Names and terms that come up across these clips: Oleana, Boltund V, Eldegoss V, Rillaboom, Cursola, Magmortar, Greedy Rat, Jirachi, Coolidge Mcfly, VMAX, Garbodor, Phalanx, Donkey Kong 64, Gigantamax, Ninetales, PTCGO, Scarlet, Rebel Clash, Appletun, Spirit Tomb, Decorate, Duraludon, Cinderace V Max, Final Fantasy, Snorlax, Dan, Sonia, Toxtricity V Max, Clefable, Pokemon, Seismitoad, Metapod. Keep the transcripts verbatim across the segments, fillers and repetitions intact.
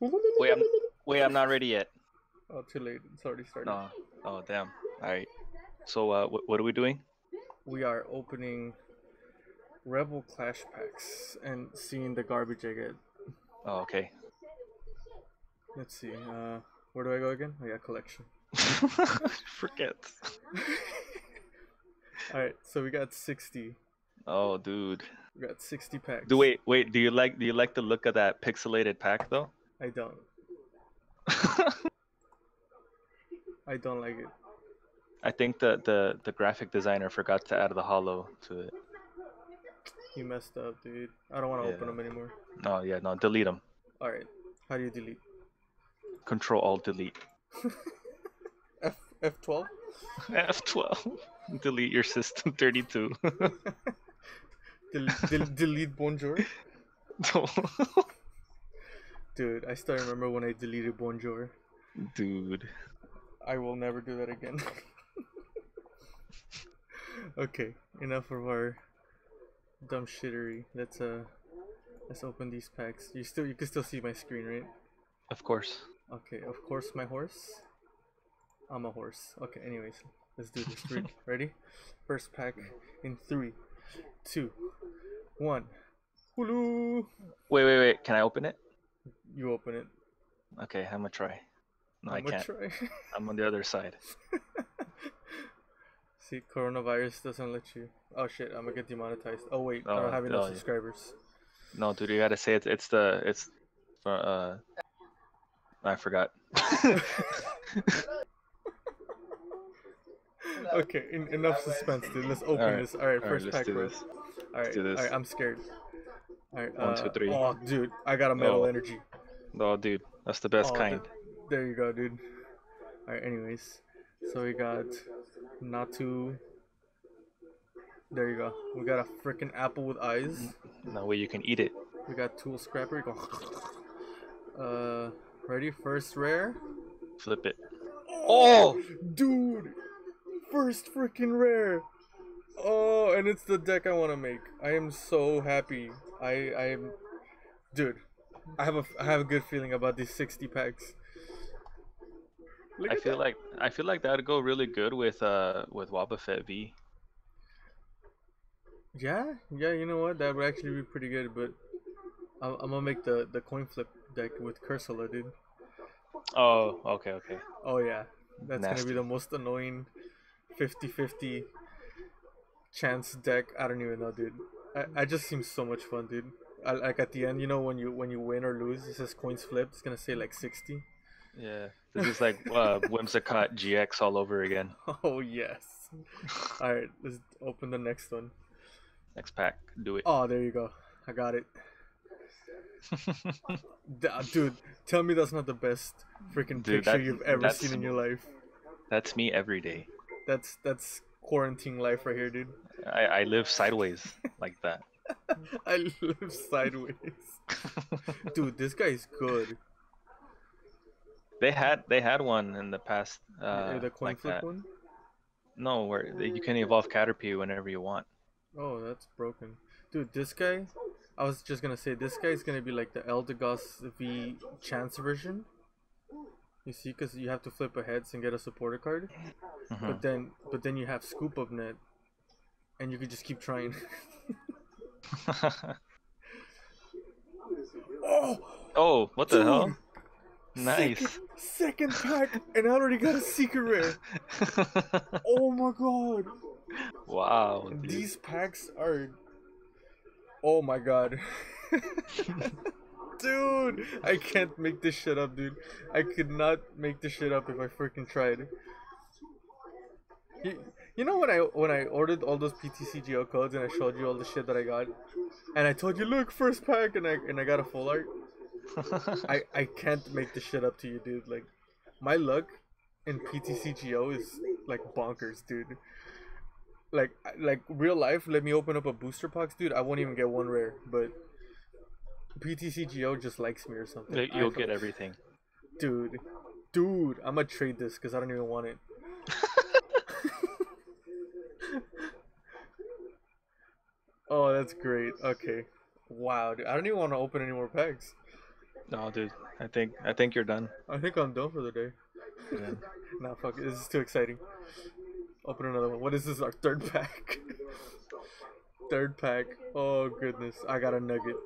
Wait, I'm, wait, I'm not ready yet. Oh, too late. It's already started. No. Oh, damn. All right. So, uh, wh what are we doing? We are opening Rebel Clash packs and seeing the garbage I get. Oh, okay. Let's see. Uh, where do I go again? Oh, yeah, collection. Forget. All right. So we got sixty. Oh, dude. We got sixty packs. Do wait, wait. Do you like? Do you like the look of that pixelated pack though? I don't. I don't like it. I think the, the the graphic designer forgot to add the holo to it. You messed up, dude. I don't want to yeah. open them anymore. No, yeah, no, delete them. All right. How do you delete? Control Alt Delete. F F twelve. F twelve. Delete your system thirty-two. del del delete Bonjour. No. Dude, I still remember when I deleted Bonjour. Dude. I will never do that again. Okay, enough of our dumb shittery. Let's uh, let's open these packs. You still, you can still see my screen, right? Of course. Okay, of course, my horse. I'm a horse. Okay, anyways, let's do this. Three. Ready? First pack in three, two, one. Hulu. Wait, wait, wait. Can I open it? You open it. Okay, I'm gonna try. No, I'm I can't. Try. I'm on the other side. See, coronavirus doesn't let you. Oh shit, I'm gonna get demonetized. Oh wait, oh, I don't have enough oh, subscribers. No, dude, you gotta say it. It's the. It's. Uh. I forgot. Okay, in, enough suspense, dude. Let's open all right. this. All right, all first right, let's pack. Do this. All right, do this. All right, I'm scared. All right, uh, one, two, three. Oh, dude, I got a metal oh. energy. Oh, dude, that's the best oh, kind. Dude. There you go, dude. All right, anyways. So we got Natu. There you go. We got a freaking apple with eyes. No way you can eat it. We got Tool Scrapper. Uh, ready? First rare. Flip it. Oh, dude! First freaking rare. Oh, and it's the deck I want to make. I am so happy. I, I am, dude. I have a, I have a good feeling about these sixty packs. Look I feel that. like I feel like that'd go really good with uh with Wobbuffet V. Yeah, yeah, you know what? That would actually be pretty good. But I'm, I'm gonna make the the coin flip deck with Cursola, dude. Oh, okay, okay. Oh yeah, that's Nasty. gonna be the most annoying fifty fifty chance deck. I don't even know, dude. I I just seems so much fun, dude. I, like at the end, you know, when you when you win or lose, it says coins flipped. It's gonna say like sixty. Yeah, this is like uh, Whimsicott G X all over again. Oh, yes. All right, let's open the next one. Next pack, do it. Oh, there you go. I got it. Dude, tell me that's not the best freaking Dude, picture you've ever seen in your life. That's me every day. That's that's quarantine life right here, dude. I, I live sideways like that. I live sideways. Dude, this guy's good. They had they had one in the past. Uh, the coin like flip that. one? No, where you can evolve Caterpie whenever you want. Oh, that's broken, dude. This guy, I was just gonna say this guy is gonna be like the Eldegoss V Chance version. You see, because you have to flip a heads and get a supporter card, mm-hmm. but then but then you have Scoop Up Net, and you can just keep trying. oh, oh, what the dude. hell? Nice. Second, second pack, and I already got a secret rare. Oh my god. Wow. Dude. These packs are. Oh my god. Dude, I can't make this shit up, dude. I could not make this shit up if I freaking tried. You, you know when I when I ordered all those P T C G O codes and I showed you all the shit that I got, and I told you, look, first pack, and I and I got a full art. I, I can't make this shit up to you, dude. Like, my luck in P T C G O is like bonkers, dude. Like, like real life, let me open up a booster box, dude. I won't even get one rare, but P T C G O just likes me or something. You'll get everything, dude. Dude, I'm gonna trade this because I don't even want it. Oh, that's great. Okay, wow, dude. I don't even want to open any more packs. No, dude. I think I think you're done. I think I'm done for the day. Yeah. Nah, fuck it. This is too exciting. Open another one. What is this? Our third pack. Third pack. Oh goodness. I got a nugget.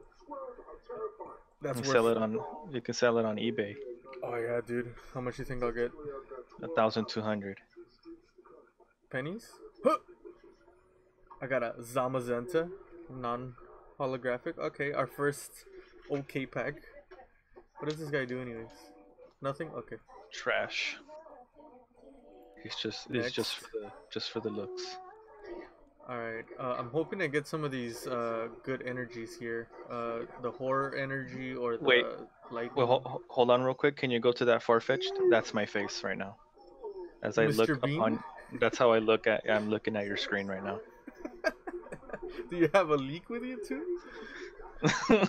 That's you can worth sell it on. You can sell it on eBay. Oh yeah, dude. How much do you think I'll get? A thousand two hundred. Pennies? Huh! I got a Zamazenta, non-holographic. Okay, our first okay pack. What does this guy do anyways? Nothing. Okay. Trash. He's just. It's just for the just for the looks. Alright, uh, I'm hoping to get some of these uh, good energies here. Uh, the horror energy or the Wait, light. Well, ho hold on real quick. Can you go to that far-fetched? That's my face right now. As I Mister look Bean? Upon, that's how I look at. I'm looking at your screen right now. Do you have a leak with you too?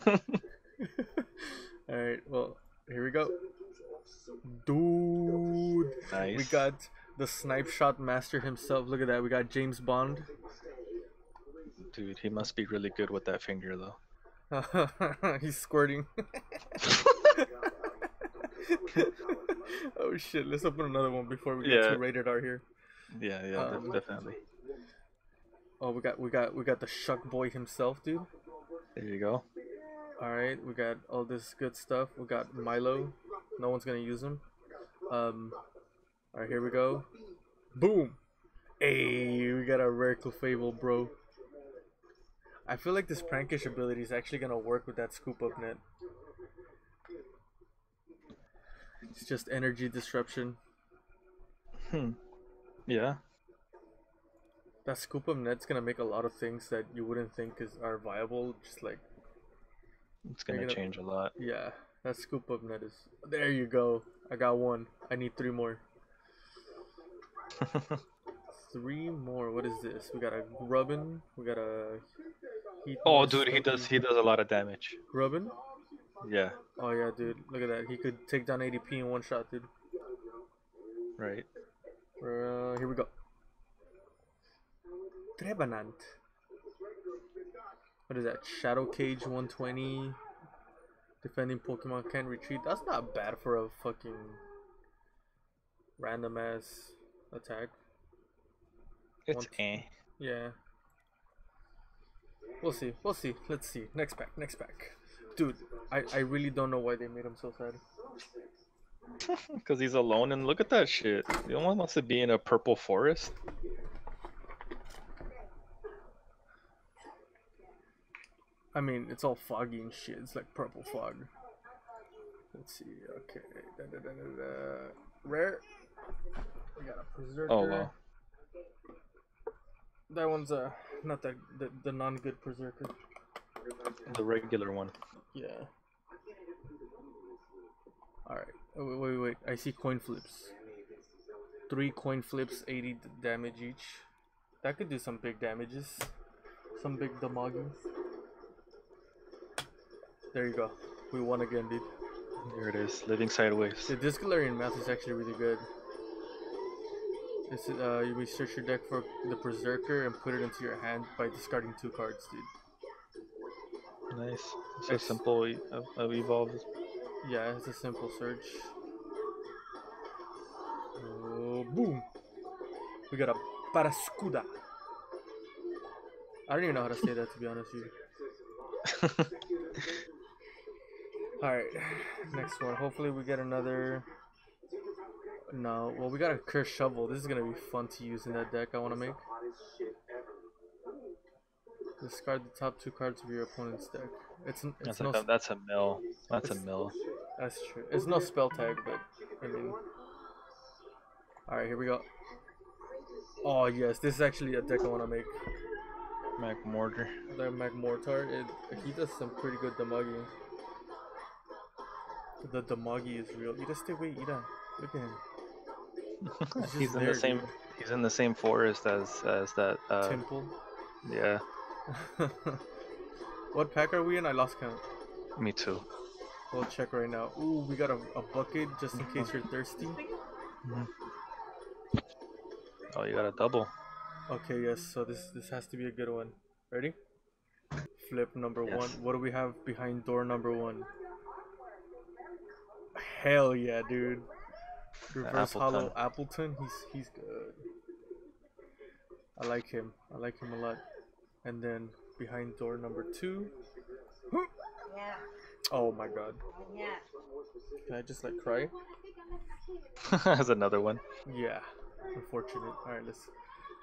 Alright, well, here we go. Dude, nice. We got the snipe shot master himself. Look at that. We got James Bond. Dude, he must be really good with that finger, though. He's squirting. Oh, shit. Let's open another one before we yeah. get to rated R here. Yeah, yeah, um, definitely. Oh, we got we got, we got the Shuck Boy himself, dude. There you go. All right. We got all this good stuff. We got Milo. No one's going to use him. Um, all right, here we go. Boom. Hey, we got a rare Clefable, bro. I feel like this prankish ability is actually gonna work with that scoop up net. It's just energy disruption. Hmm. Yeah. That scoop up net's gonna make a lot of things that you wouldn't think is are viable. Just like it's gonna, gonna change a lot. Yeah. That scoop up net is. There you go. I got one. I need three more. Three more. What is this? We got a Grubbin. We got a. Heat oh, dude, he does he does a lot of damage. Grubbin? Yeah. Oh yeah, dude. Look at that. He could take down A D P in one shot, dude. Right. Uh, here we go. Trebanant. What is that? Shadow Cage one twenty. Defending Pokemon can't retreat. That's not bad for a fucking random ass attack. It's eh. Yeah. We'll see. We'll see. Let's see. Next pack. Next pack. Dude, I, I really don't know why they made him so sad. Because he's alone and look at that shit. No one wants to be in a purple forest. I mean, it's all foggy and shit. It's like purple fog. Let's see. Okay. Da, da, da, da, da. Rare. We got a Perrserker. Oh, wow. That one's uh not that the, the non good Perrserker. The regular one. Yeah. Alright. Oh, wait, wait, wait. I see coin flips. Three coin flips, eighty damage each. That could do some big damages. Some big damage. There you go. We won again, dude. There it is. Living sideways. The Discalarian math is actually really good. This is, uh, you search your deck for the Perrserker and put it into your hand by discarding two cards, dude. Nice. So Ex simple e uh, evolve. Yeah, it's a simple search. Oh, boom! We got a Parascuda. I don't even know how to say that, to be honest with you. Alright, next one. Hopefully we get another... No, well we got a Curse Shovel. This is gonna be fun to use in that deck I wanna make. Discard the top two cards of your opponent's deck. It's, it's that's, no a, that's a mill. That's a mill. That's true. It's no spell tag, but I mean. Alright, here we go. Oh yes, this is actually a deck I wanna make. Magmortar. The Magmortar. It he does some pretty good damage. The damage is real. Ida stay away, Ida. Look at him. He's, he's in there, the same. Dude. He's in the same forest as as that uh, temple. Yeah. What pack are we in? I lost count. Me too. We'll check right now. Ooh, we got a, a bucket just in case you're thirsty. Mm-hmm. Oh, you got a double. Okay. Yes. So this this has to be a good one. Ready? Flip number yes. one. What do we have behind door number one? Hell yeah, dude. Reverse Hollow Appletun. He's he's good. I like him. I like him a lot. And then behind door number two. Yeah. Oh my god. Yeah. Can I just like cry? That's another one. Yeah. Unfortunate. Alright, let's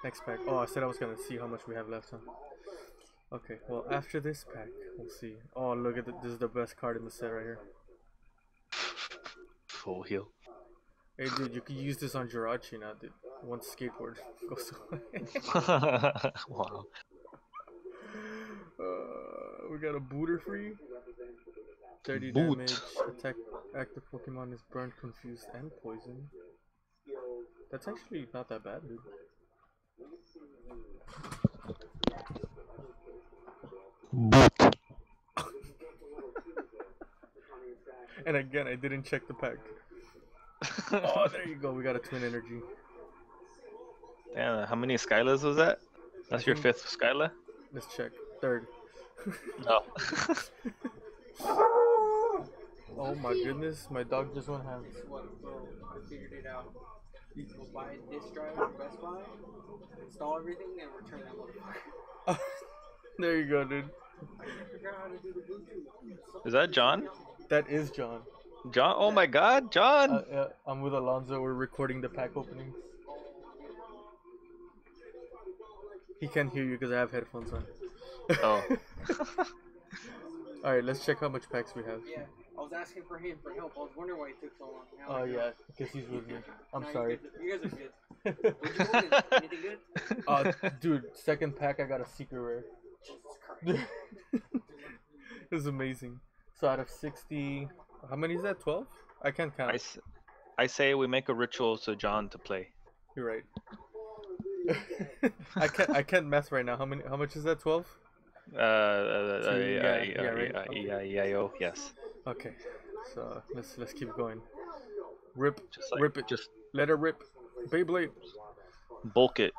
next pack. Oh, I said I was gonna see how much we have left, huh? Okay, well after this pack, we'll see. Oh look at the, this is the best card in the set right here. Full heal. Hey dude, you can use this on Jirachi now, dude. Once skateboard goes away. Wow. Uh, we got a Butterfree. thirty Boot. Damage. Attack. Active Pokemon is burned, confused, and poisoned. That's actually not that bad, dude. Boot. And again, I didn't check the pack. Oh, there you go. We got a Twin Energy. Damn, how many Skylas was that? That's your fifth Skyla? Let's check. Third. No. Oh my goodness, my dog just went ham. I figured it out. We'll buy this drive from Best Buy, install everything, and return that motherfucker. There you go, dude. Is that John? That is John. John? Oh my god, John! Uh, yeah, I'm with Alonzo, we're recording the pack opening. He can't hear you because I have headphones on. Oh. Alright, let's check how much packs we have. Yeah, I was asking for him for help. I was wondering why it took so long. Now oh, yeah, because he's with me. I'm no, sorry. You guys are good. What you want? Anything good? Uh, dude, second pack, I got a secret rare. Jesus Christ. It was amazing. So out of sixty. How many is that? twelve? I can't count. I, s I say we make a ritual so John to play. You're right. I can't. I can't math right now. How many? How much is that? Twelve. Uh, uh, E I O. Yes. Okay. So let's let's keep going. Rip. Just like, rip it. Just let it rip. Beyblade. Bulk it.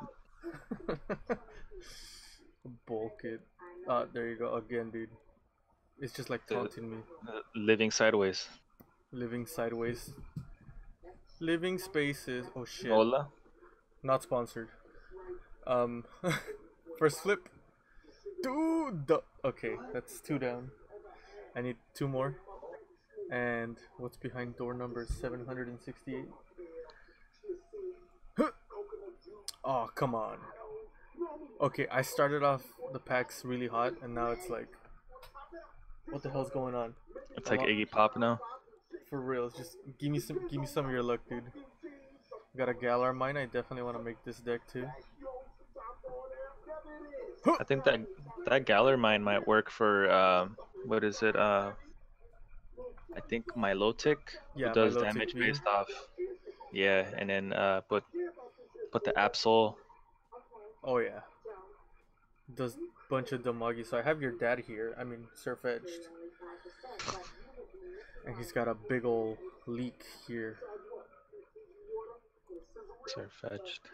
Bulk it. Ah, there you go again, dude. It's just like taunting me. Uh, living sideways. Living sideways. Living spaces. Oh shit. Hola. Not sponsored. Um, first flip, dude. Okay, that's two down. I need two more. And what's behind door number seven hundred sixty-eight? Huh. Oh, come on. Okay, I started off the packs really hot, and now it's like, what the hell's going on? It's like Iggy Pop now. For real, just give me some, give me some of your luck, dude. Got a Galar mine. I definitely want to make this deck too. I think that that Galar mine might work for um, what is it? Uh, I think Milotic, yeah, who does Milotic damage mean. Based off. Yeah, and then uh, put put the Absol. Oh yeah, does bunch of Damagi. So I have your dad here. I mean Surfetched, and he's got a big ol' leak here. Surfetched.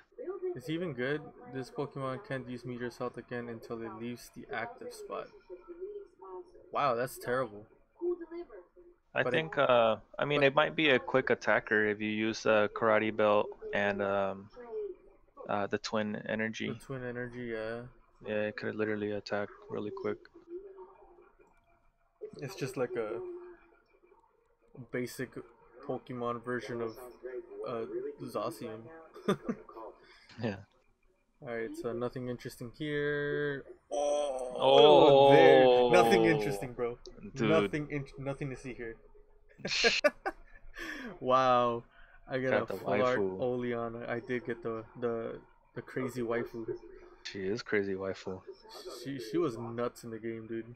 It's even good. This Pokemon can't use Meteor Assault again until it leaves the active spot. Wow, that's terrible. I but think, it, uh, I mean, but, it might be a quick attacker if you use uh, Karate Belt and um, uh, the Twin Energy. The Twin Energy, yeah. Yeah, it could literally attack really quick. It's just like a basic Pokemon version of uh, Zacian. Yeah. Alright, so nothing interesting here. Oh, oh there. Nothing interesting, bro. Dude. Nothing in nothing to see here. Wow. I got, got a the full art Oleana. I did get the, the the crazy waifu. She is crazy waifu. She she was nuts in the game, dude.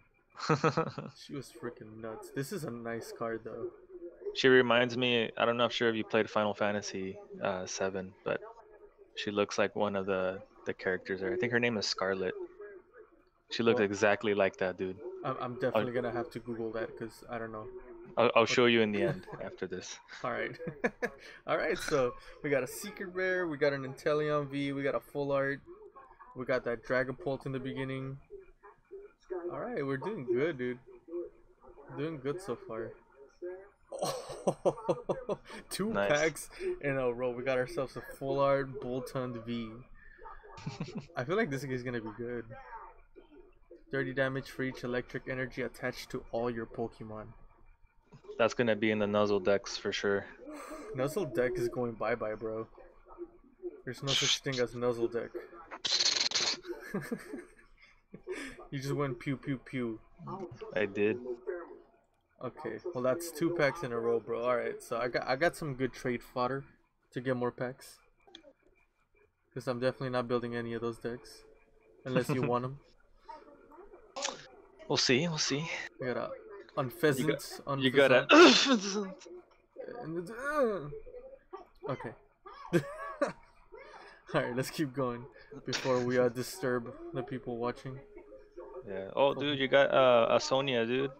She was freaking nuts. This is a nice card though. She reminds me, I don't know if sure if you played Final Fantasy uh, seven, but she looks like one of the, the characters there. I think her name is Scarlet. She looks oh. exactly like that, dude. I'm, I'm definitely going to have to Google that because I don't know. I'll, I'll show you in the end after this. All right. All right, so we got a Secret Rare. We got an Inteleon V. We got a Full Art. We got that Dragapult in the beginning. All right, we're doing good, dude. Doing good so far. Oh, two nice. packs in a row. We got ourselves a full art Boltund V. I feel like this is gonna be good. thirty damage for each electric energy attached to all your Pokemon. That's gonna be in the Nuzzle decks for sure. Nuzzle deck is going bye bye, bro. There's no such thing as Nuzzle deck. You just went pew pew pew. I did. Okay, well that's two packs in a row, bro. Alright, so I got I got some good trade fodder to get more packs. Because I'm definitely not building any of those decks. Unless you want them. We'll see, we'll see. We got a Unpheasant. You got a Okay. Alright, let's keep going before we uh, disturb the people watching. Yeah. Oh, dude, you got uh, a Sonia, dude.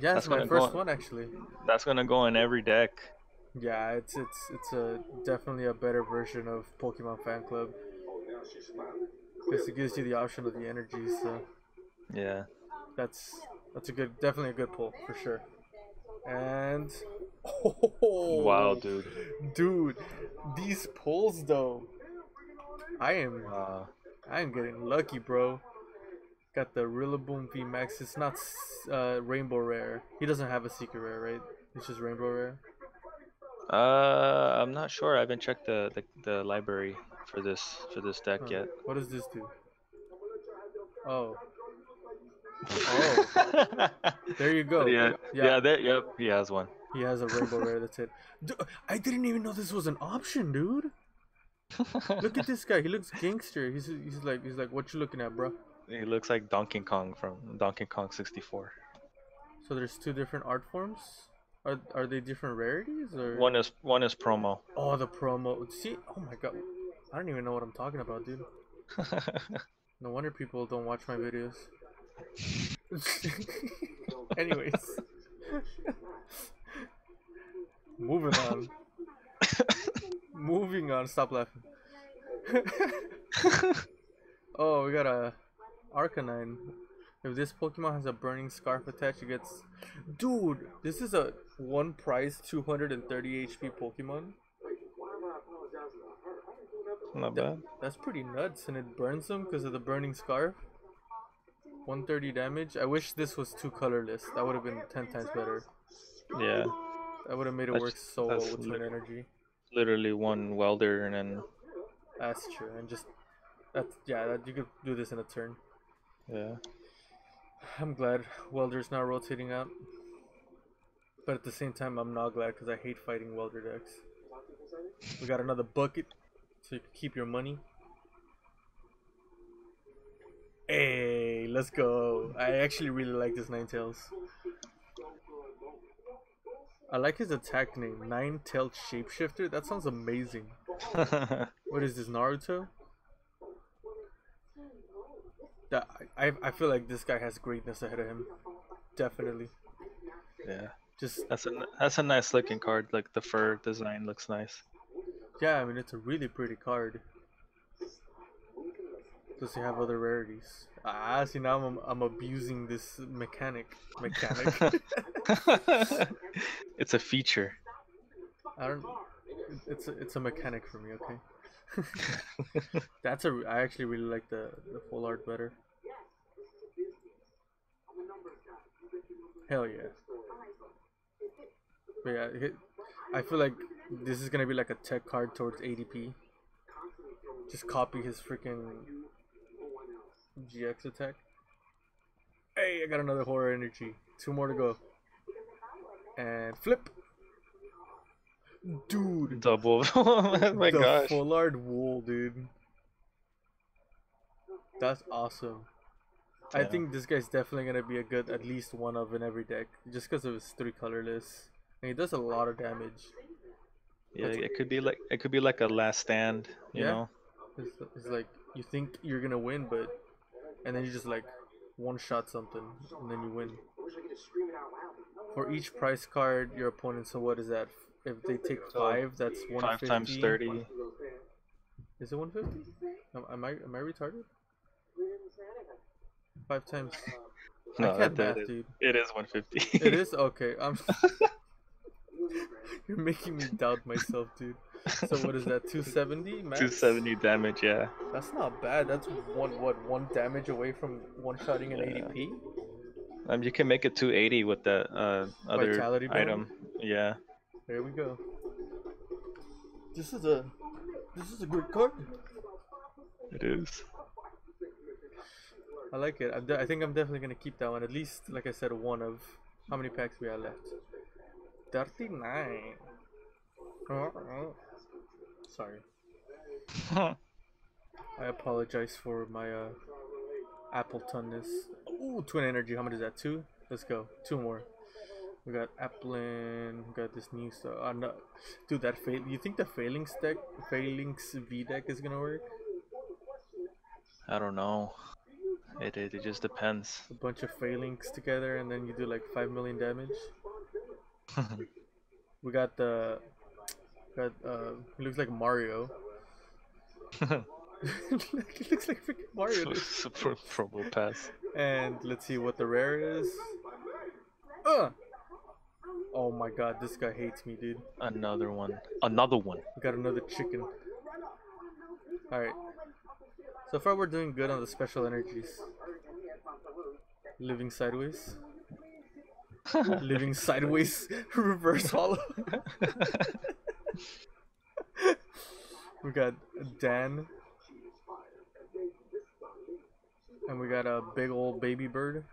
Yeah, that's my first one actually. That's gonna go in every deck. Yeah, it's it's it's a definitely a better version of Pokemon Fan Club. Because it gives you the option of the energies. So. Yeah. That's that's a good, definitely a good pull for sure. And oh, wow, dude. Dude, these pulls though. I am uh, I am getting lucky, bro. Got the Rillaboom V Max. It's not uh, Rainbow Rare. He doesn't have a Secret Rare, right? It's just Rainbow Rare. Uh, I'm not sure. I haven't checked the, the the library for this for this deck huh. yet. What does this do? Oh. Oh. There you go. Yeah. Yeah. yeah there, yep. He has one. He has a Rainbow Rare. That's it. Dude, I didn't even know this was an option, dude. Look at this guy. He looks gangster. He's he's like he's like what you looking at, bro? He looks like Donkey Kong from Donkey Kong sixty-four. So there's two different art forms? Are are they different rarities or one is one is promo. Oh, the promo. See? Oh my god. I don't even know what I'm talking about, dude. No wonder people don't watch my videos. Anyways. Moving on. Moving on. Stop laughing. Oh, we got a Arcanine. If this Pokemon has a burning scarf attached, it gets. Dude, this is a one prize, two hundred thirty H P Pokemon. Not that, bad. That's pretty nuts, and it burns them because of the burning scarf. one thirty damage. I wish this was two colorless. That would have been ten times better. Yeah. That would have made it that's, work so well with one energy. Literally one welder and then. That's true, and just. That's, yeah, that, you could do this in a turn. Yeah. I'm glad Welder's not rotating out. But at the same time, I'm not glad because I hate fighting Welder decks. We got another bucket, so you can keep your money. Hey, let's go. I actually really like this Ninetales. I like his attack name, Ninetales Shapeshifter. That sounds amazing. What is this, Naruto? That, I I feel like this guy has greatness ahead of him, definitely. Yeah. Just that's a that's a nice looking card. Like the fur design looks nice. Yeah, I mean it's a really pretty card. Does he have other rarities? Ah, see now I'm I'm abusing this mechanic mechanic. It's a feature. I don't. It's a, it's a mechanic for me. Okay. That's a. I actually really like the the full art better. Hell yeah! But yeah, it, I feel like this is gonna be like a tech card towards A D P. Just copy his freaking G X attack. Hey, I got another horror energy. Two more to go. And flip. Dude, double! Oh my the gosh, full art wool, dude. That's awesome. Yeah. I think this guy's definitely gonna be a good, at least one of in every deck, just because of his three colorless, and he does a lot of damage. Yeah, that's... it could be like it could be like a last stand, you yeah. know. It's, it's like you think you're gonna win, but and then you just like one shot something, and then you win. For each prize card, your opponent. So what is that? If they take five, that's one fifty. Five times thirty. Is it one fifty? Am, am I am I retarded? Five times. No, I can't math, dude. It is one fifty. It is okay. I'm. You're making me doubt myself, dude. So what is that, two seventy max? two seventy damage, yeah. That's not bad. That's one, what, one damage away from one-shotting an yeah. A D P? Um, you can make it two eighty with that uh, other Vitality item. Bone? Yeah. There we go. This is a, this is a good card. It is. I like it. I'm de I think I'm definitely gonna keep that one. At least, like I said, one of how many packs we have left. thirty-nine. Oh, sorry. I apologize for my uh, Appletun-ness. Ooh, twin energy. How much is that? Two. Let's go. Two more. We got Applin. We got this new stuff. Uh, no. Dude, that fail. You think the Phalanx deck, Phalanx V deck, is gonna work? I don't know. It, it it just depends. A bunch of Phalanx together, and then you do like five million damage. We got the, got uh, it looks like Mario. It looks like freaking Mario. Super Pro Pass. And let's see what the rare is. Uh! Oh my God, this guy hates me, dude. Another one. Another one. We got another chicken. All right. So far, we're doing good on the special energies. Living sideways. Living sideways. Reverse hollow. We got Dan. And we got a big old baby bird.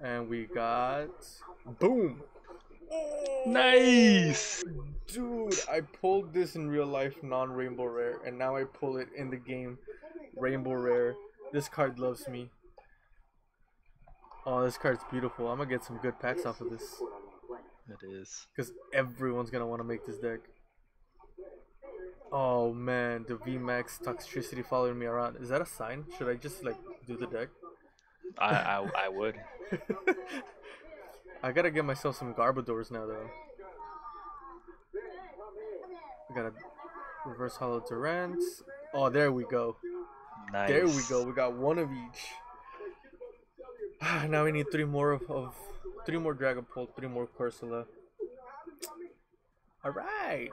And we got... Boom! Oh, nice! Dude, I pulled this in real life non-rainbow rare, and now I pull it in the game rainbow rare. This card loves me. Oh, this card's beautiful. I'm gonna get some good packs off of this. It is. Because everyone's gonna want to make this deck. Oh man, the V max Toxtricity following me around. Is that a sign? Should I just like do the deck? I, I, I would. I gotta get myself some Garbodors now though. I gotta reverse hollow Durant. Oh, there we go. Nice. There we go. We got one of each. Now we need three more of, of three more Dragapult, three more Cursola. All right.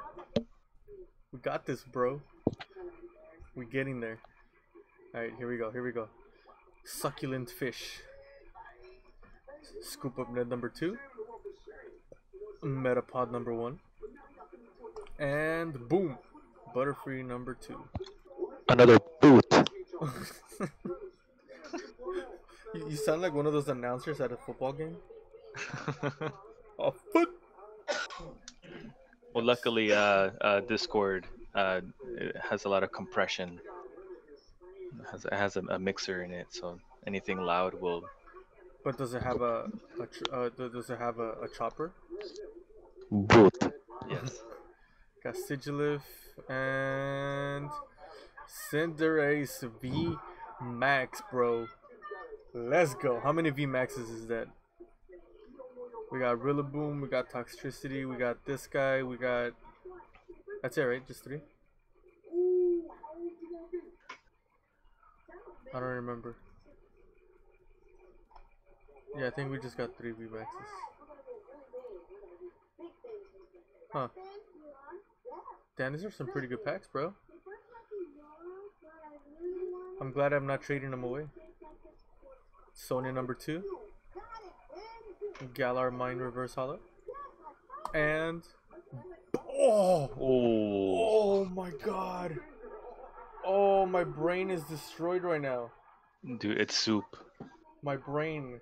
We got this, bro. We're getting there. All right, here we go. Here we go. Succulent fish. Scoop up net number two. Metapod number one. And boom. Butterfree number two. Another boot. you, you sound like one of those announcers at a football game. A foot. Well, luckily, uh, uh, Discord uh, it has a lot of compression. It has, it has a, a mixer in it, so anything loud will. But does it have a, a ch uh, does it have a, a chopper? Boot. Yes. Got Sigilif and Cinderace V Max, bro. Let's go. How many V Maxes is that? We got Rillaboom, we got Toxtricity, we got this guy, we got... That's it, right? Just three? I don't remember. Yeah, I think we just got three V maxes. Huh. Dan, these are some pretty good packs, bro. I'm glad I'm not trading them away. Sonia number two. Galar Mine Reverse Hollow. And oh, oh my God. Oh, my brain is destroyed right now. Dude, it's soup. My brain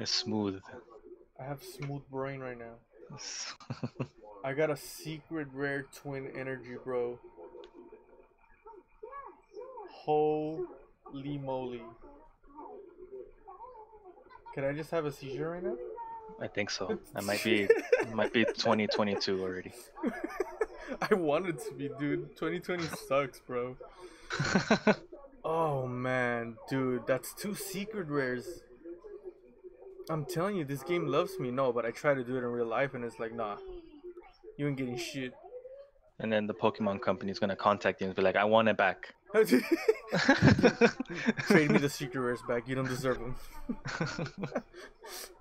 is smooth. I have smooth brain right now. I got a secret rare twin energy, bro. Holy moly. Can I just have a seizure right now? I think so. That might be it might be twenty twenty-two already. I want it to be, dude. twenty twenty sucks, bro. Oh man, dude, that's two secret rares. I'm telling you, this game loves me. No, but I try to do it in real life and it's like, nah. You ain't getting shit. And then the Pokemon company is gonna contact you and be like, I want it back. Trade me the secret rares back. You don't deserve them.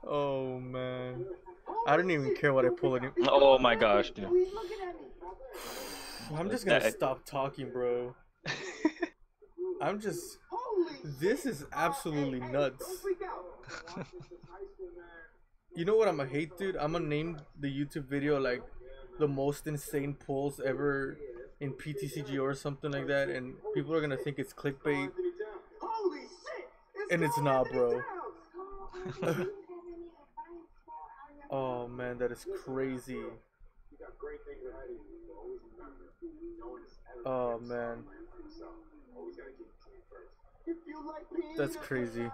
Oh man, I don't even care what I pull anymore. Oh my gosh, dude. I'm just gonna stop talking, bro. I'm just. This is absolutely nuts. You know what I'm gonna hate, dude? I'm gonna name the YouTube video like the most insane pulls ever in P T C G O or something like that, and people are gonna think it's clickbait. And it's not, bro. Oh man, that is crazy. Oh man, that's crazy.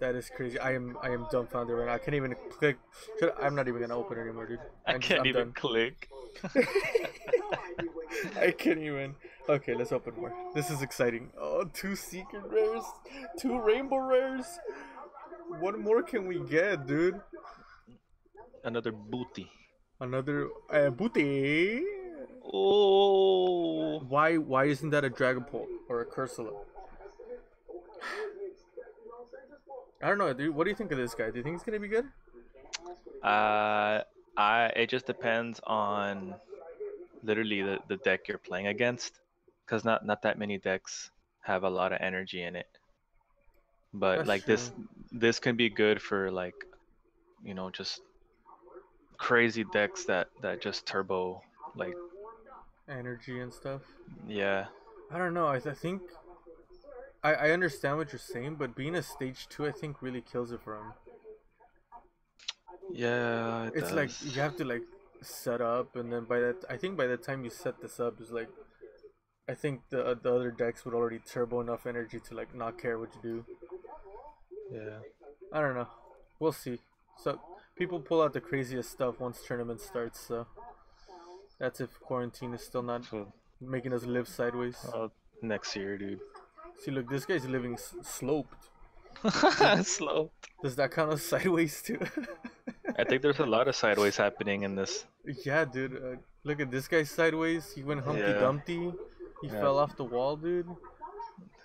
That is crazy. I am I am dumbfounded right now. I can't even click. Should, I'm not even gonna open it anymore, dude. I'm, I can't I'm even done. click. I can't even. Okay, let's open more. This is exciting. Oh, two secret rares, two rainbow rares. What more can we get, dude? Another booty. Another uh, booty. Oh. Why? Why isn't that a Dragapult or a Cursola? I don't know, dude. What do you think of this guy? Do you think he's gonna be good? Uh, I. It just depends on literally the the deck you're playing against, because not not that many decks have a lot of energy in it. But That's like true. this, this can be good for like, you know, just crazy decks that that just turbo like energy and stuff. Yeah. I don't know. I I think. I, I understand what you're saying, but being a stage two, I think, really kills it for him. Yeah, it it's does. Like you have to like set up, and then by that, I think by the time you set this up, is like, I think the uh, the other decks would already turbo enough energy to like not care what you do. Yeah, I don't know. We'll see. So people pull out the craziest stuff once tournament starts. So that's if quarantine is still not so, making us live sideways. Uh, next year, dude. See, look, this guy's living s sloped. Sloped. Does that count as sideways too? I think there's a lot of sideways happening in this. Yeah, dude. Uh, look at this guy sideways. He went Humpty yeah. Dumpty. He yeah. fell off the wall, dude.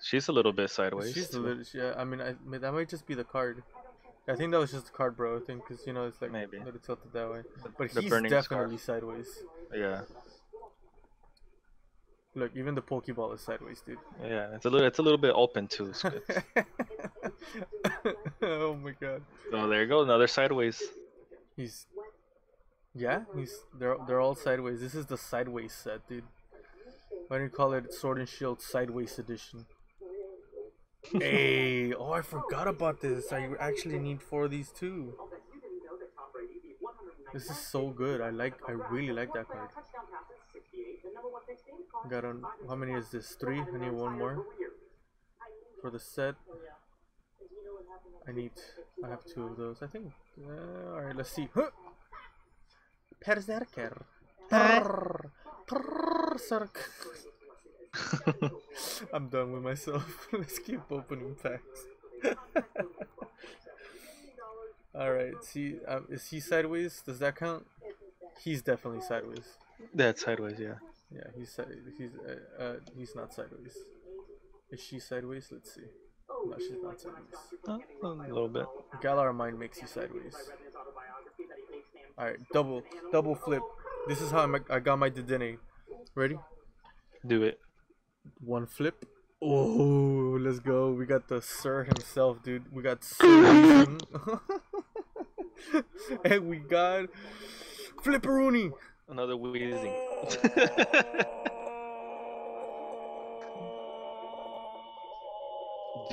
She's a little bit sideways. She's a little. Yeah, I mean, I, that might just be the card. I think that was just the card, bro. I think because you know it's like maybe it's tilted that way. But the he's definitely scarf. sideways. Yeah. Look, even the Pokeball is sideways, dude. Yeah, it's a little, it's a little bit open too. Oh my god. Oh, there you go, another sideways. He's, yeah, he's they're they're all sideways. This is the sideways set, dude. Why don't you call it Sword and Shield Sideways Edition? Hey, oh, I forgot about this. I actually need four of these too. This is so good. I like, I really like that card. Got on, how many is this? Three? I need one more for the set. I need, I have two of those, I think. Uh, Alright, let's see. Huh. Perrserker. Perr. Perrserker. I'm done with myself. Let's keep opening packs. Alright, see, um, is he sideways? Does that count? He's definitely sideways. That's sideways, yeah. Yeah, he's he's uh, uh he's not sideways. Is she sideways? Let's see. No, she's not sideways. Oh, a little bit. Galar Mind makes you sideways. All right, double double flip. This is how I'm, I got my Dedenne. Ready? Do it. One flip. Oh, let's go. We got the Sir himself, dude. We got Sir. And we got Flipperoonie. Another wheezing.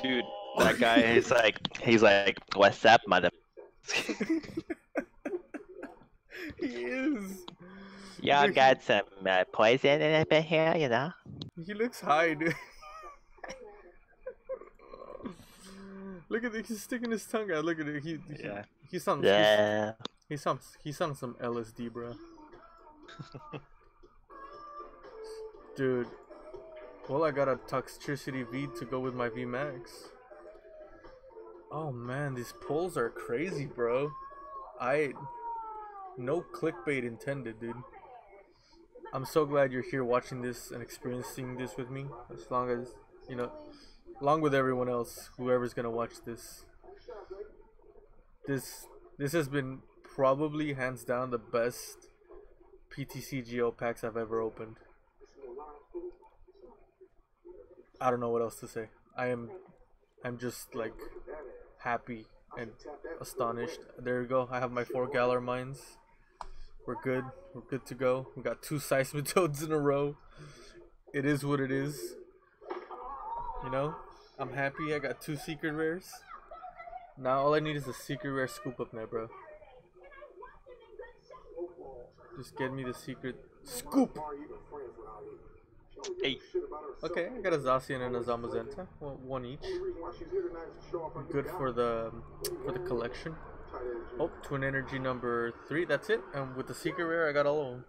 Dude, that guy is like, he's like, what's up, mother? He is. Y'all got some uh, poison in it here, you know? He looks high, dude. Look at this, he's sticking his tongue out. Look at it. He, he, yeah. he sounds. Yeah. He sounds. He sounds some L S D, bro. Dude, well, I got a Toxtricity V to go with my V max. Oh man, these pulls are crazy, bro. I no clickbait intended, dude. I'm so glad you're here watching this and experiencing this with me, as long as you know, along with everyone else, whoever's gonna watch this. This this has been probably hands down the best P T C G O packs I've ever opened. I don't know what else to say. I am I'm just like happy and astonished. There you go. I have my four Galar mines. We're good. We're good to go. We got two Seismitoads in a row. It is what it is. You know? I'm happy I got two secret rares. Now all I need is a secret rare scoop up now, bro. Just get me the secret scoop! Eight. Okay, I got a Zacian and a Zamazenta, one each. Good for the for the collection. Oh, Twin Energy number three. That's it. And with the secret rare, I got all of them.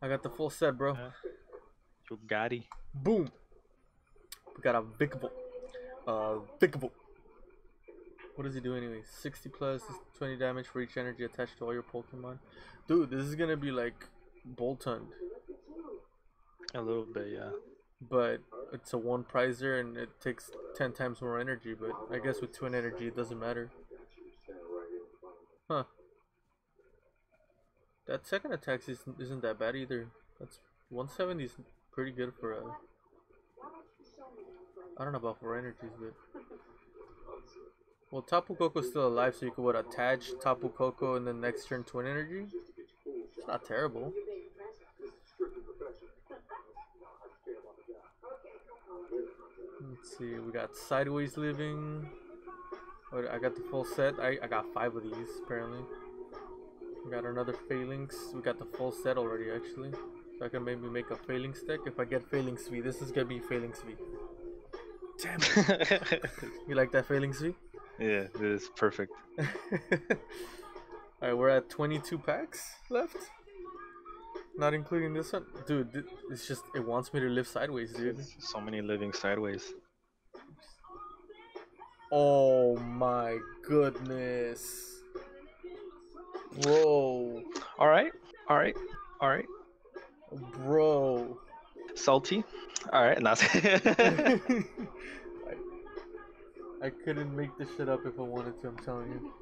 I got the full set, bro. You got it. Boom. We got a Vicable. Uh, Vicable. What does he do anyway? sixty plus twenty damage for each energy attached to all your Pokemon. Dude, this is gonna be like Boltund. A little bit, yeah. But it's a one prizer and it takes ten times more energy, but I guess with twin energy it doesn't matter. Huh. That second attack isn't, isn't that bad either. That's one seventy is pretty good for uh I don't know about four energies, but well, Tapu Koko's still alive, so you could what attach Tapu Koko and then next turn twin energy? It's not terrible. Let's see, we got Sideways Living. Oh, I got the full set. I, I got five of these, apparently. We got another Phalanx. We got the full set already, actually. So I can maybe make a Phalanx deck if I get Phalanx V. This is gonna be Phalanx V. Damn it. You like that Phalanx V? Yeah, it is perfect. Alright, we're at twenty-two packs left. Not including this one, dude. It's just it wants me to live sideways, dude. So many living sideways. Oh my goodness! Whoa! All right, all right, all right, bro. Salty. All right, not. I, I couldn't make this shit up if I wanted to. I'm telling you.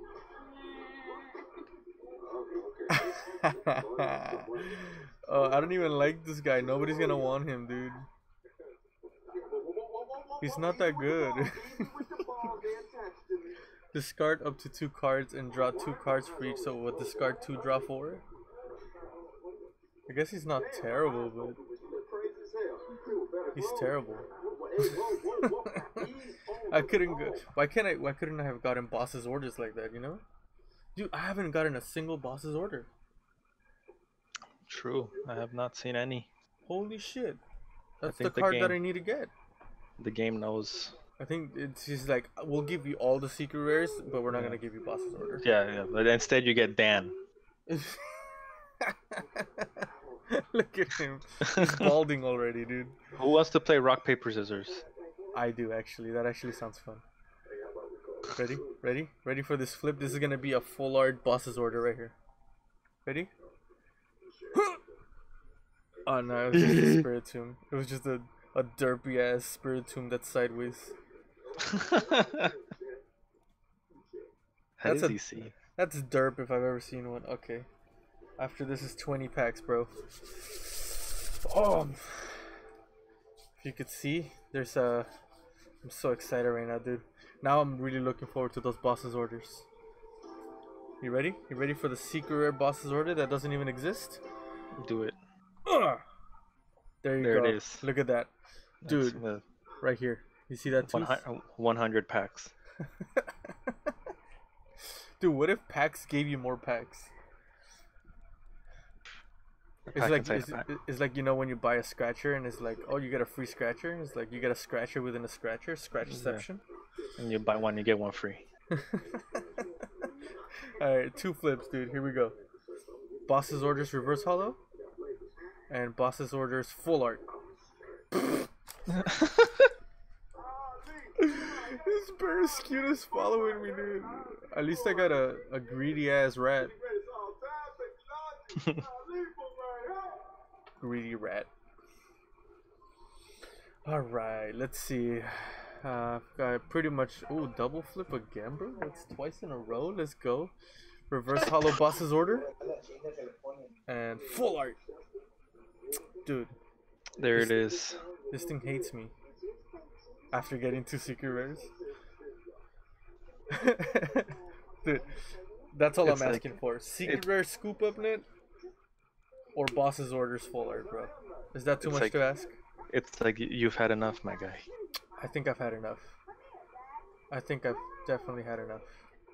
Oh, I don't even like this guy. Nobody's gonna want him, dude. He's not that good. Discard up to two cards and draw two cards for each. So what? Discard two, draw four. I guess he's not terrible, but he's terrible. I couldn't. Go why can't I? Why couldn't I have gotten Boss's Orders like that? You know. Dude, I haven't gotten a single Boss's Order. True, I have not seen any. Holy shit. That's the card the game, that I need to get. The game knows. I think it's just like, we'll give you all the secret rares, but we're not yeah. going to give you Boss's Order. Yeah, yeah, but instead you get Dan. Look at him. He's balding already, dude. Who wants to play rock, paper, scissors? I do, actually. That actually sounds fun. Ready? Ready? Ready for this flip? This is gonna be a full art Boss's Order right here. Ready? Oh no, it was just a Spirit Tomb. It was just a, a derpy ass Spirit Tomb that's sideways. How does he see? That's derp if I've ever seen one. Okay. After this is twenty packs, bro. Oh! If you could see, there's a... I'm so excited right now, dude. Now I'm really looking forward to those Boss's Orders. You ready? You ready for the secret rare Boss's Order that doesn't even exist? Do it. Ugh. There you there go. There it is. Look at that. Dude, the... right here. You see that tooth? one hundred packs. Dude, what if packs gave you more packs? It's like, it's, it's like, you know, when you buy a scratcher and it's like, oh, you get a free scratcher. It's like you get a scratcher within a scratcher, scratch-ception. Yeah. And you buy one, you get one free. All right, two flips, dude. Here we go. Boss's Orders reverse hollow and Boss's Orders full art. This Perrserker is following me, dude. At least I got a, a greedy ass rat. Greedy Rat. Alright, let's see. Uh, I pretty much... Ooh, double flip again, bro? That's twice in a row. Let's go. Reverse Hollow Boss's Order. And full art. Dude. There it is. This thing hates me. After getting two secret rares. Dude. That's all it's I'm asking like, for. Secret it, rare scoop up net or Boss's Orders full art, bro. Is that too much like, to ask? It's like you've had enough, my guy. I think I've had enough. I think I've definitely had enough.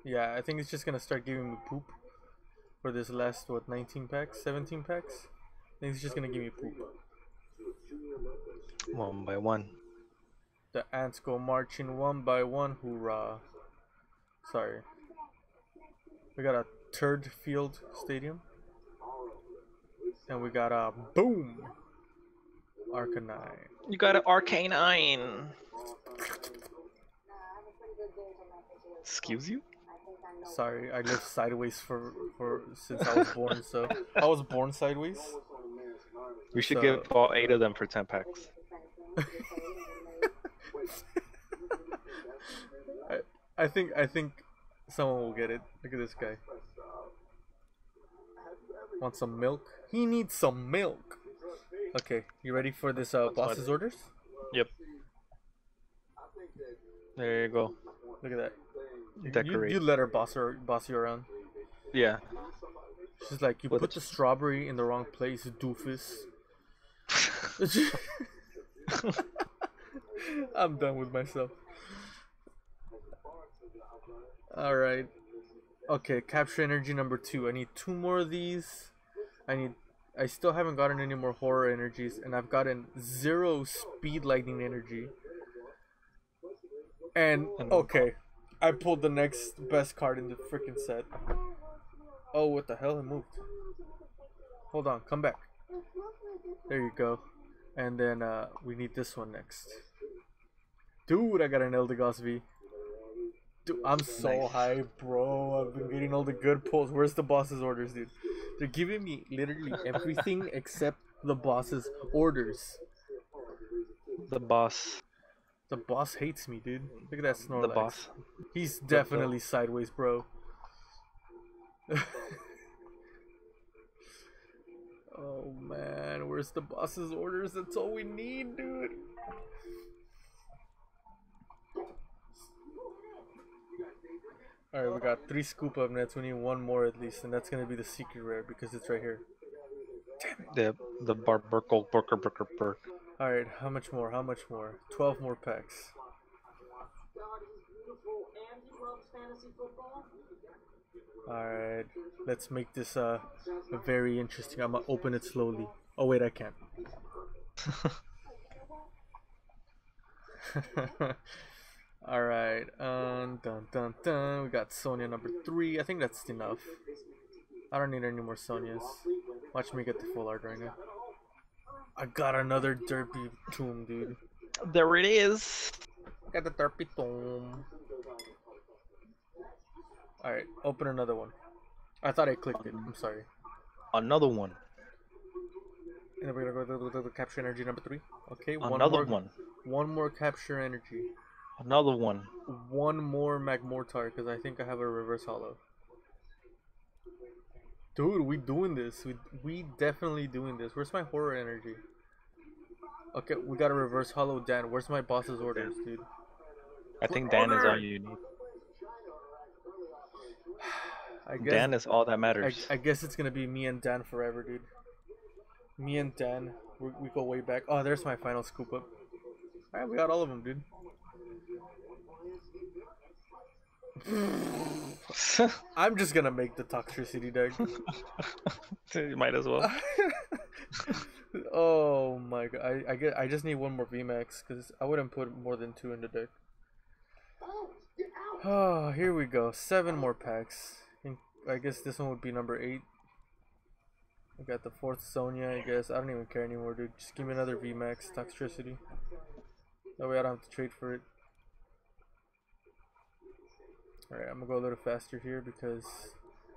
Yeah, I think it's just gonna start giving me poop for this last, what, nineteen packs? seventeen packs? I think it's just gonna give me poop. One by one. The ants go marching one by one, hoorah. Sorry. We got a turd field stadium. And we got a boom! Arcanine. You got an Arcanine! Excuse you? Sorry, I lived sideways for, for since I was born, so I was born sideways. We should so. give all eight of them for ten packs. I I think I think someone will get it. Look at this guy. Want some milk? He needs some milk. Okay, you ready for this uh, Boss's Orders? Yep. There you go. Look at that. Decorate. You, you let her boss her boss you around. Yeah. She's like, you what put the strawberry in the wrong place, doofus. I'm done with myself. Alright. Okay, Capture Energy number two. I need two more of these. I need I still haven't gotten any more horror energies, and I've gotten zero speed lightning energy. And okay. I pulled the next best card in the freaking set. Oh, what the hell? It moved. Hold on, come back. There you go. And then uh, we need this one next. Dude, I got an Eldegoss V. Dude, I'm so nice. high, bro. I've been getting all the good pulls. Where's the Boss's Orders, dude? They're giving me literally everything except the Boss's Orders. The boss. The boss hates me, dude. Look at that Snorlax. The boss. He's definitely sideways, bro. Oh, man. Where's the Boss's Orders? That's all we need, dude. Alright, we got three scoop up nets. We need one more at least, and that's going to be the secret rare because it's right here. Damn it. The, the bar burkle burker burker burk. Alright, how much more? How much more? twelve more packs. Alright, let's make this uh, very interesting. I'm gonna open it slowly. Oh wait, I can't. Alright, um, dun dun dun. We got Sonia number three. I think that's enough. I don't need any more Sonias. Watch me get the full art right now. I got another derpy tomb, dude. There it is. Got the derpy tomb. Alright, open another one. I thought I clicked it. I'm sorry. Another one. And then we're gonna go to the capture energy number three. Okay, one another more, one. One more capture energy. Another one. One more Magmortar because I think I have a reverse hollow. Dude, we doing this. We we definitely doing this. Where's my horror energy? Okay, we got a reverse hollow Dan. Where's my Boss's Orders, dude? I think Dan is all you need. I guess, Dan is all that matters. I, I guess it's gonna be me and Dan forever, dude. Me and Dan, we, we go way back. Oh, there's my final scoop up. All right, we got all of them, dude. I'm just gonna make the Toxtricity deck. You might as well. Oh my god! I I get I just need one more V MAX because I wouldn't put more than two in the deck. Oh, here we go. Seven more packs. I guess this one would be number eight. I got the fourth Sonia. I guess I don't even care anymore, dude. Just give me another V MAX Toxtricity. That way I don't have to trade for it. Alright, I'm gonna go a little faster here because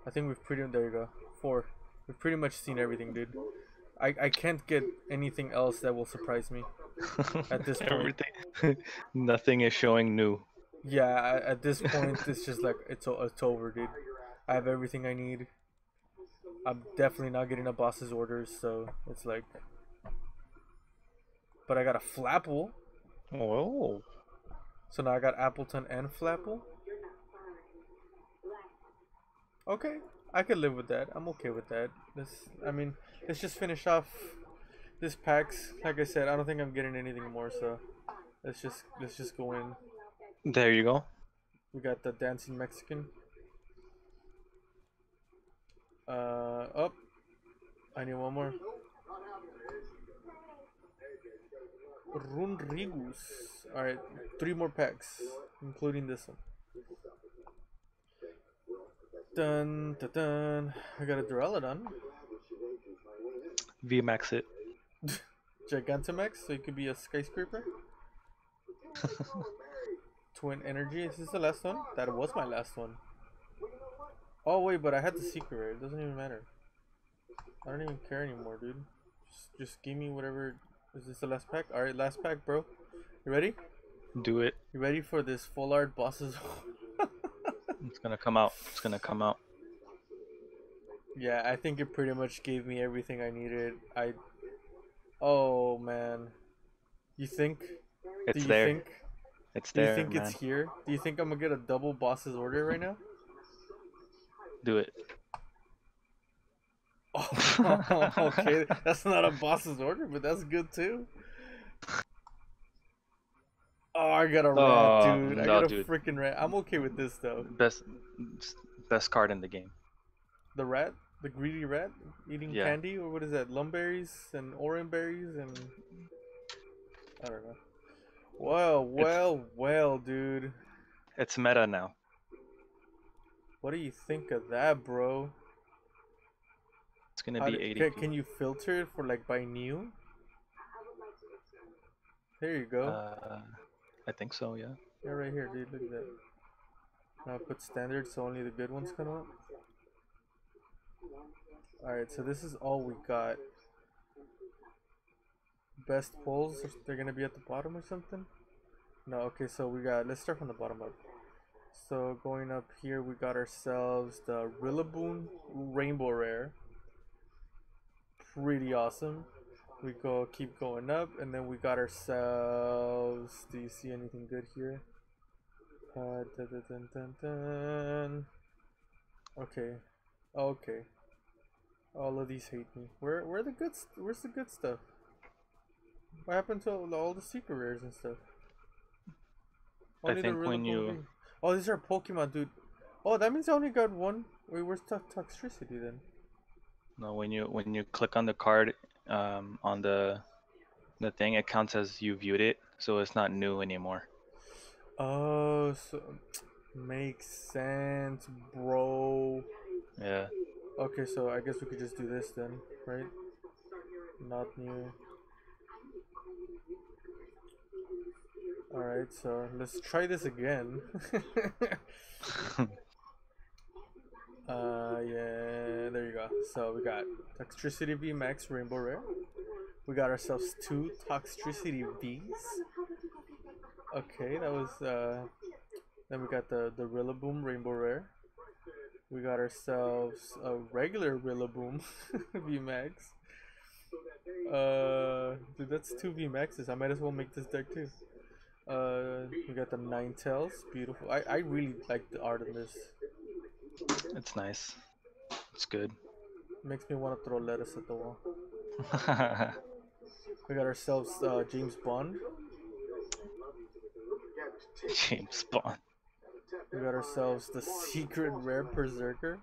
I think we've pretty there you go. Four. We've pretty much seen everything, dude. I, I can't get anything else that will surprise me at this point. Everything. Nothing is showing new. Yeah, at this point it's just like it's it's over, dude. I have everything I need. I'm definitely not getting a Boss's Orders, so it's like... But I got a Flapple. Oh. So now I got Appletun and Flapple. Okay, I could live with that. I'm okay with that. Let's, I mean, let's just finish off this packs. Like I said, I don't think I'm getting anything more, so let's just let's just go in. There you go. We got the dancing Mexican. Uh, oh, I need one more. Runrigus. Alright, three more packs, including this one. Dun, dun, dun. I got a Duraludon. V max it. Gigantamax, so it could be a skyscraper. Twin Energy. Is this the last one? That was my last one. Oh, wait, but I had the secret rare. It doesn't even matter. I don't even care anymore, dude. Just, just give me whatever. Is this the last pack? Alright, last pack, bro. You ready? Do it. You ready for this full art Boss's? It's gonna come out. It's gonna come out. Yeah, I think it pretty much gave me everything I needed. I. Oh, man. You think? It's Do you there. Think? It's there. Do you think man. It's here? Do you think I'm gonna get a double Boss's Order right now? Do it. Oh, okay, that's not a Boss's Order, but that's good too. Oh, I got a rat, oh, dude. No, I got a freaking rat. I'm okay with this though. Best, best card in the game. The rat, the greedy rat, eating yeah. candy, or what is that? Lumberries and orange berries and I don't know. Well, well, it's... well, dude. It's meta now. What do you think of that, bro? It's gonna be eighty. Can, can you filter it for like by new? There you go. Uh, I think so, yeah. Yeah, right here, dude. Look at that. Now put standard, so only the good ones come up. All right, so this is all we got. Best pulls. They're gonna be at the bottom or something. No, okay. So we got. Let's start from the bottom up. So going up here, we got ourselves the Rillaboom Rainbow Rare. Pretty awesome. We go keep going up, and then we got ourselves. Do you see anything good here? Uh, dun, dun, dun, dun, dun. Okay, okay. All of these hate me. Where, where the good? Where's the good stuff? What happened to all, all the secret rares and stuff? Only I think when you. Thing. Oh, these are Pokemon, dude. Oh, that means I only got one. Wait, where's Toxtricity then? No, when you when you click on the card, um, on the the thing, it counts as you viewed it, so it's not new anymore. Oh, so makes sense, bro. Yeah. Okay, so I guess we could just do this then, right? Not new. Alright, so let's try this again. Uh, yeah, there you go. So we got Toxtricity V Max Rainbow Rare. We got ourselves two Toxtricity Vs. Okay, that was, uh, then we got the, the Rillaboom Rainbow Rare. We got ourselves a regular Rillaboom V Max. Uh, dude, that's two V Maxes. I might as well make this deck too. Uh, we got the Ninetales, beautiful. I, I really like the art of this. It's nice. It's good. Makes me want to throw lettuce at the wall. We got ourselves uh, James Bond. James Bond. We got ourselves the secret rare Perrserker.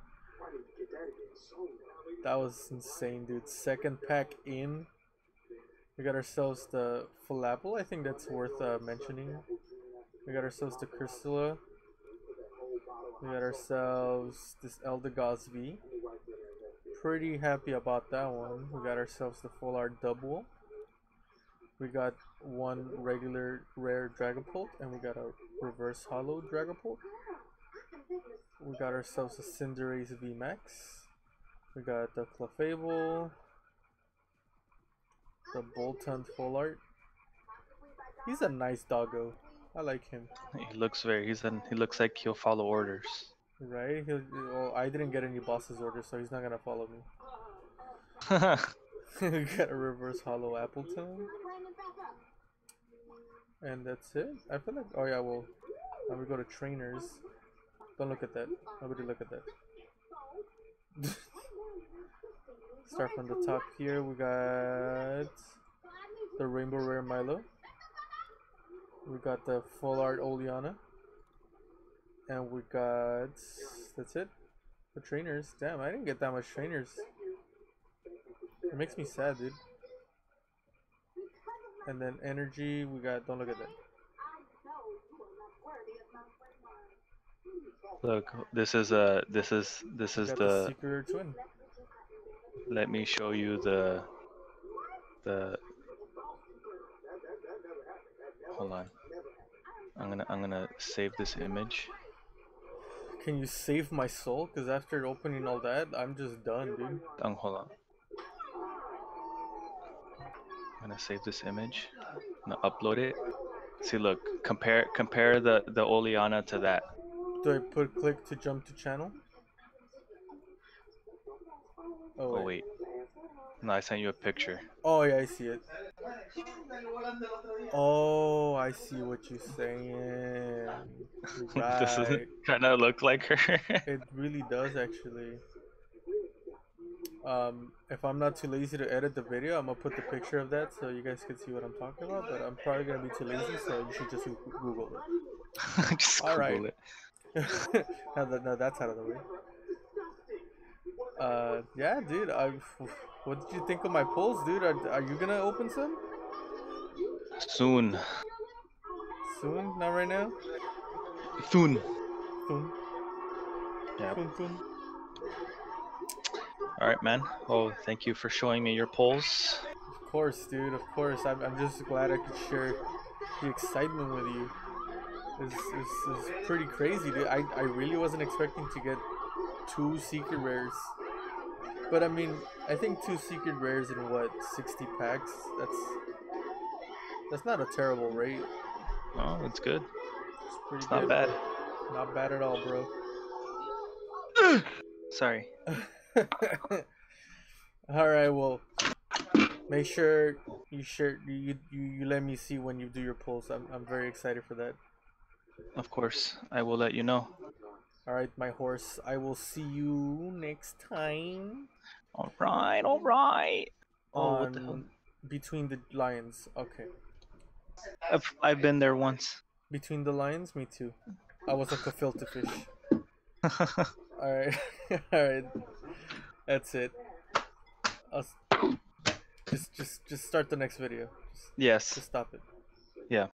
That was insane, dude. Second pack in. We got ourselves the Flapple. I think that's worth uh, mentioning. We got ourselves the Cursola. We got ourselves this Eldegoss V. Pretty happy about that one. We got ourselves the full art double. We got one regular rare Dragapult, and we got a reverse hollow Dragapult. We got ourselves a Cinderace V Max. We got the Clefable. The Bolton full art. He's a nice doggo. I like him. He looks very. He's an. He looks like he'll follow orders. Right? He'll, well, I didn't get any boss's orders, so he's not gonna follow me. We got a reverse hollow Appletun. And that's it? I feel like. Oh, yeah, well. Now we go to trainers. Don't look at that. Nobody look at that. Start from the top here. We got the Rainbow Rare Milo. We got the Full Art Oleana. And we got. That's it. The trainers. Damn, I didn't get that much trainers. It makes me sad, dude. And then energy, we got. Don't look at that. Look, this is a. Uh, this is this is the. Secret twin. Let me show you the. The. Hold on. I'm gonna I'm gonna save this image. Can you save my soul? Cause after opening all that, I'm just done, dude. Um, hold on. I'm gonna save this image. I'm gonna upload it. See, look, compare compare the the Oleana to that. Do I put click to jump to channel? Oh wait. Oh, wait. No, I sent you a picture. Oh yeah, I see it. Oh, I see what you're saying. Right. This doesn't kind of look like her. It really does, actually. Um, if I'm not too lazy to edit the video, I'm gonna put the picture of that so you guys can see what I'm talking about. But I'm probably gonna be too lazy, so you should just Google it. Just All Google right. it. Now that now that's out of the way. Uh, yeah, dude. I. What did you think of my pulls, dude? Are Are you gonna open some? Soon. Soon? Not right now. Soon. Soon. Yeah. Soon. Soon. All right, man. Oh, thank you for showing me your polls. Of course, dude. Of course. I'm, I'm just glad I could share the excitement with you. It's, it's, it's pretty crazy, dude. I, I really wasn't expecting to get two secret rares. But, I mean, I think two secret rares in, what, sixty packs? That's that's not a terrible rate. No, that's good. It's, pretty it's good. Not bad. Not bad at all, bro. Sorry. All right, well, make sure you share you, you you let me see when you do your polls. I'm I'm very excited for that. Of course, I will let you know. All right, my horse. I will see you next time. All right, all right. Oh, what the hell? Between the Lions. Okay. I've I've been there once. Between the Lions, me too. I was a gefilte fish. All right, all right. That's it. I'll just, just, just start the next video. Just, yes. Just stop it. Yeah.